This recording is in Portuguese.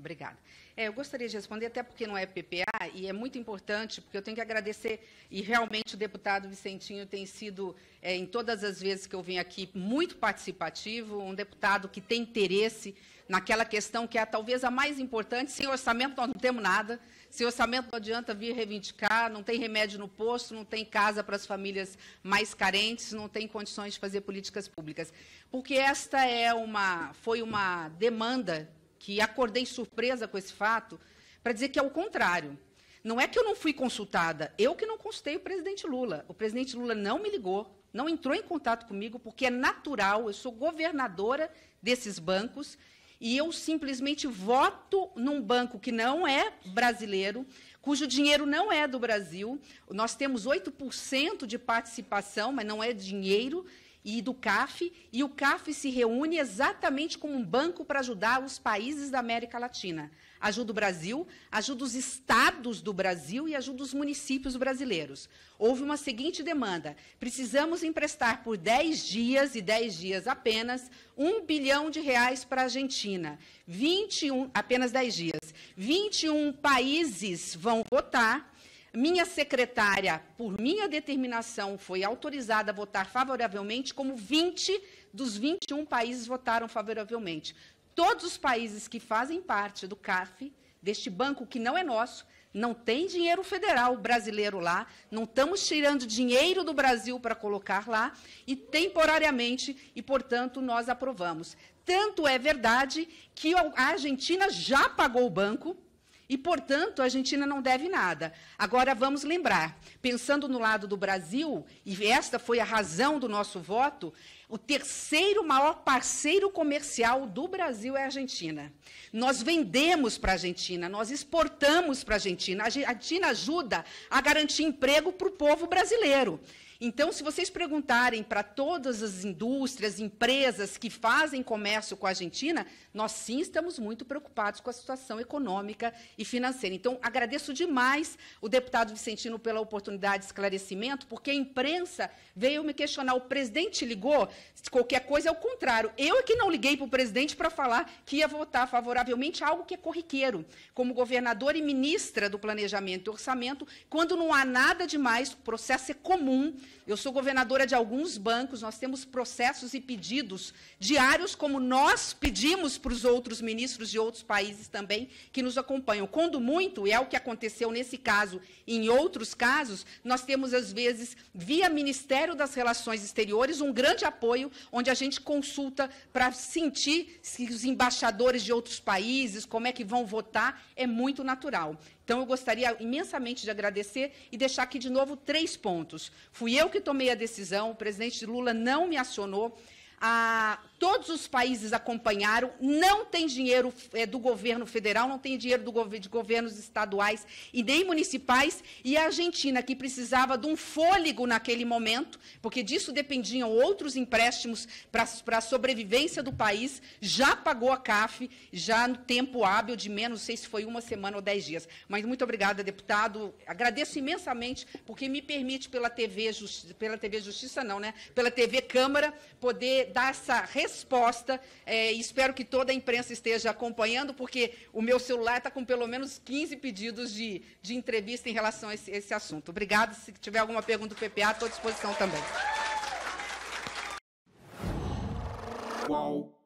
Obrigada. Eu gostaria de responder, até porque não é PPA, e é muito importante, porque eu tenho que agradecer, e realmente o deputado Vicentinho tem sido, em todas as vezes que eu venho aqui, muito participativo, um deputado que tem interesse naquela questão que é talvez a mais importante. Sem orçamento nós não temos nada, sem orçamento não adianta vir reivindicar, não tem remédio no posto, não tem casa para as famílias mais carentes, não tem condições de fazer políticas públicas. Porque esta foi uma demanda que acordei surpresa com esse fato, para dizer que é o contrário. Não é que eu não fui consultada, eu que não consultei o presidente Lula. O presidente Lula não me ligou, não entrou em contato comigo, porque é natural, eu sou governadora desses bancos, e eu simplesmente voto num banco que não é brasileiro, cujo dinheiro não é do Brasil. Nós temos 8% de participação, mas não é dinheiro, e do CAF, e o CAF se reúne exatamente como um banco para ajudar os países da América Latina. Ajuda o Brasil, ajuda os estados do Brasil e ajuda os municípios brasileiros. Houve uma seguinte demanda: precisamos emprestar por 10 dias, e 10 dias apenas, R$1 bilhão para a Argentina. Apenas 10 dias. 21 países vão votar. Minha secretária, por minha determinação, foi autorizada a votar favoravelmente, como 20 dos 21 países votaram favoravelmente. Todos os países que fazem parte do CAF, deste banco que não é nosso, não tem dinheiro federal brasileiro lá, não estamos tirando dinheiro do Brasil para colocar lá, e temporariamente, e, portanto, nós aprovamos. Tanto é verdade que a Argentina já pagou o banco, e, portanto, a Argentina não deve nada. Agora, vamos lembrar, pensando no lado do Brasil, e esta foi a razão do nosso voto, o terceiro maior parceiro comercial do Brasil é a Argentina. Nós vendemos para a Argentina, nós exportamos para a Argentina. A Argentina ajuda a garantir emprego para o povo brasileiro. Então, se vocês perguntarem para todas as indústrias, empresas que fazem comércio com a Argentina, nós sim estamos muito preocupados com a situação econômica e financeira. Então, agradeço demais o deputado Vicentino pela oportunidade de esclarecimento, porque a imprensa veio me questionar. O presidente ligou? Qualquer coisa é o contrário. Eu é que não liguei para o presidente para falar que ia votar favoravelmente, algo que é corriqueiro. Como governadora e ministra do Planejamento e Orçamento, quando não há nada demais, o processo é comum. Eu sou governadora de alguns bancos, nós temos processos e pedidos diários, como nós pedimos para os outros ministros de outros países também, que nos acompanham. Quando muito, e é o que aconteceu nesse caso e em outros casos, nós temos, às vezes, via Ministério das Relações Exteriores, um grande apoio, onde a gente consulta para sentir se os embaixadores de outros países, como é que vão votar, é muito natural. Então, eu gostaria imensamente de agradecer e deixar aqui, de novo, 3 pontos. Fui eu que tomei a decisão, o presidente Lula não me acionou, todos os países acompanharam, não tem dinheiro do governo federal, não tem dinheiro de governos estaduais e nem municipais, e a Argentina, que precisava de um fôlego naquele momento, porque disso dependiam outros empréstimos para a sobrevivência do país, já pagou a CAF, já no tempo hábil de menos, não sei se foi uma semana ou 10 dias. Mas muito obrigada, deputado, agradeço imensamente, porque me permite, pela TV Câmara, poder dar essa resposta, espero que toda a imprensa esteja acompanhando, porque o meu celular está com pelo menos 15 pedidos de entrevista em relação a esse assunto. Obrigada. Se tiver alguma pergunta do PPA, estou à disposição também. Uau.